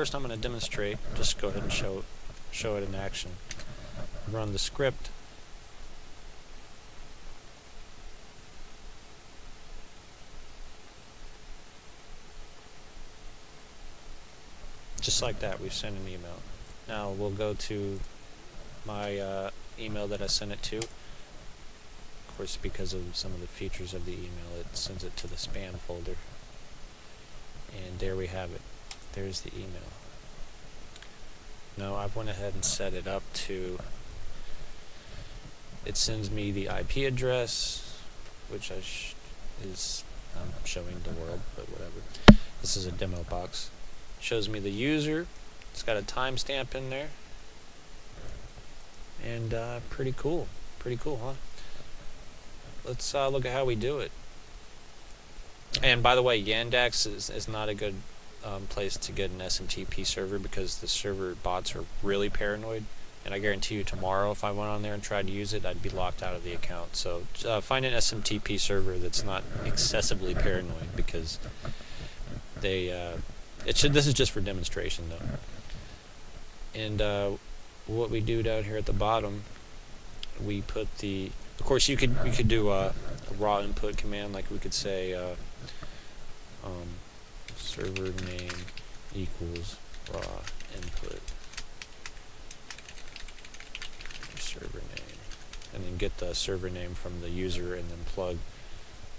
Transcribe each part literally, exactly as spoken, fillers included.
first I'm going to demonstrate, just go ahead and show, show it in action. Run the script. Just like that, we've sent an email. Now we'll go to my uh, email that I sent it to. Of course, because of some of the features of the email, it sends it to the spam folder. And there we have it. There's the email. Now I've went ahead and set it up to, it sends me the I P address, which I sh is I'm showing the world, but whatever. This is a demo box. Shows me the user. It's got a timestamp in there. And uh, pretty cool. Pretty cool, huh? Let's uh, look at how we do it. And by the way, Yandex is, is not a good um, place to get an S M T P server because the server bots are really paranoid. And I guarantee you tomorrow if I went on there and tried to use it, I'd be locked out of the account. So uh, find an S M T P server that's not excessively paranoid because they... Uh, It should. This is just for demonstration, though. And uh, what we do down here at the bottom, we put the. Of course, you could you could do a, a raw input command, like we could say uh, um, server name equals raw input server name, and then get the server name from the user, and then plug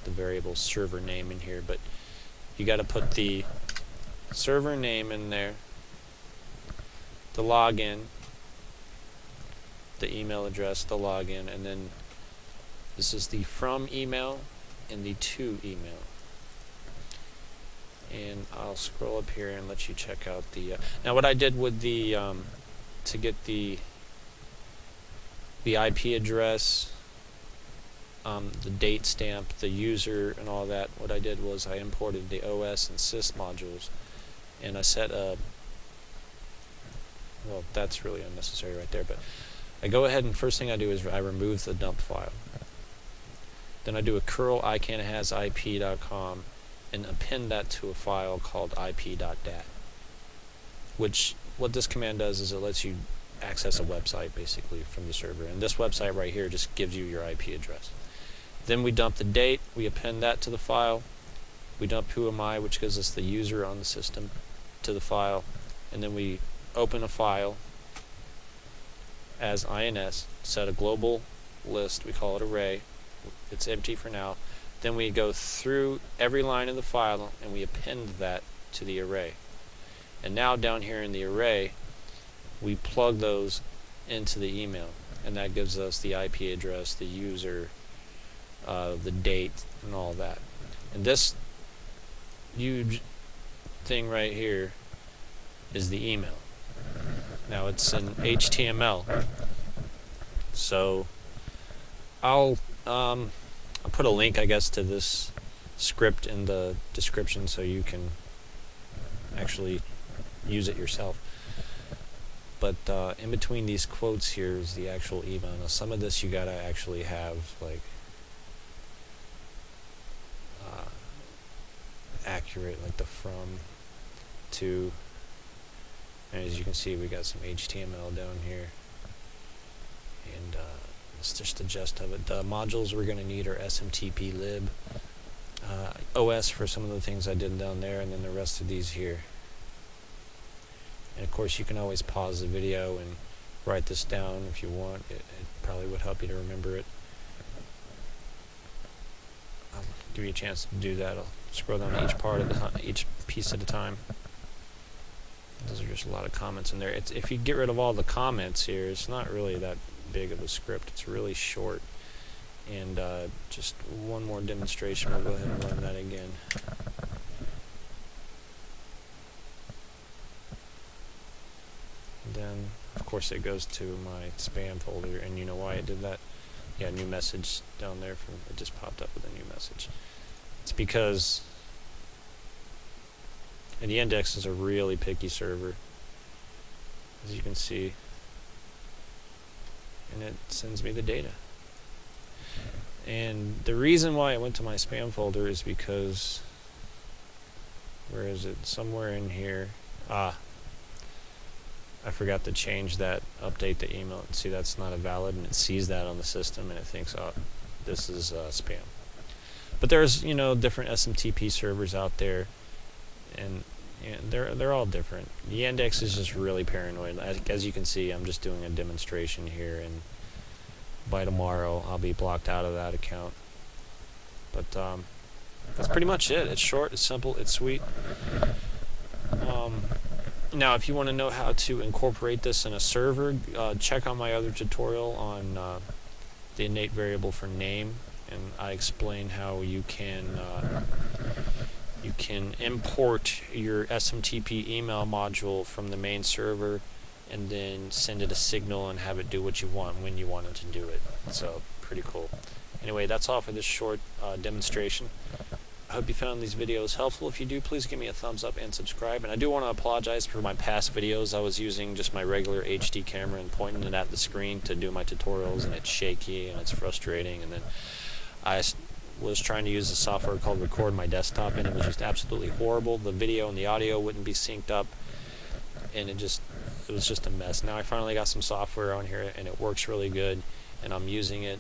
the variable server name in here. But you got to put the server name in there, the login, the email address, the login, and then this is the from email and the to email. And I'll scroll up here and let you check out the. Uh, now, what I did with the um, to get the the I P address, um, the date stamp, the user, and all that. What I did was I imported the O S and sys modules. And I set a, well, that's really unnecessary right there, but I go ahead and first thing I do is I remove the dump file. Then I do a curl i can haz i p dot com and append that to a file called i p dot dat, which what this command does is it lets you access a website basically from the server. And this website right here just gives you your I P address. Then we dump the date, we append that to the file. We dump who am I, which gives us the user on the system, to the file, and then we open a file as ins, set a global list, we call it array, it's empty for now, then we go through every line of the file and we append that to the array. And now down here in the array, we plug those into the email, and that gives us the I P address, the user, uh, the date, and all that. And this huge thing right here is the email. Now it's in H T M L, so I'll um, I'll put a link, I guess, to this script in the description so you can actually use it yourself. But uh, in between these quotes here is the actual email. Now some of this you gotta actually have like accurate, like the from, to, and as you can see we got some H T M L down here, and uh, it's just the gist of it. The modules we're going to need are S M T P lib, uh, O S for some of the things I did down there, and then the rest of these here. And of course you can always pause the video and write this down if you want, it, it probably would help you to remember it. I'll give you a chance to do that. I'll scroll down each part of the each piece at a time. Those are just a lot of comments in there. It's, if you get rid of all the comments here, it's not really that big of a script. It's really short. And uh, just one more demonstration. We'll go ahead and run that again. And then, of course, it goes to my spam folder. And you know why it did that? Yeah, new message down there. From, it just popped up with a new message. It's because, and the Yandex is a really picky server, as you can see, and it sends me the data. And the reason why it went to my spam folder is because, where is it? Somewhere in here. Ah, I forgot to change that, update the email, and see that's not a valid, and it sees that on the system and it thinks, oh, this is uh, spam. But there's, you know, different S M T P servers out there, and, and they're they're all different. Yandex is just really paranoid. As, as you can see, I'm just doing a demonstration here, and by tomorrow I'll be blocked out of that account. But um, that's pretty much it. It's short, it's simple, it's sweet. Um, now, if you want to know how to incorporate this in a server, uh, check out my other tutorial on uh, the innate variable for name. And I explain how you can uh, you can import your S M T P email module from the main server, and then send it a signal and have it do what you want when you want it to do it. So pretty cool. Anyway, that's all for this short uh, demonstration. I hope you found these videos helpful. If you do, please give me a thumbs up and subscribe. And I do want to apologize for my past videos. I was using just my regular H D camera and pointing it at the screen to do my tutorials, and it's shaky and it's frustrating. And then I was trying to use a software called Record My Desktop, and it was just absolutely horrible. The video and the audio wouldn't be synced up, and it just it was just a mess. Now I finally got some software on here, and it works really good, and I'm using it.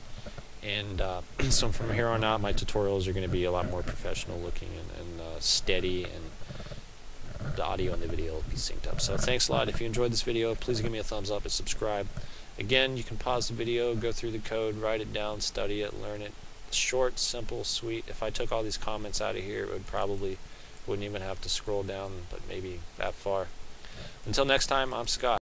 And uh, so from here on out, my tutorials are going to be a lot more professional looking and, and uh, steady, and the audio and the video will be synced up. So thanks a lot. If you enjoyed this video, please give me a thumbs up and subscribe. Again, you can pause the video, go through the code, write it down, study it, learn it. Short, simple, sweet. If I took all these comments out of here, it would probably wouldn't even have to scroll down, but maybe that far. Until next time, I'm Scott.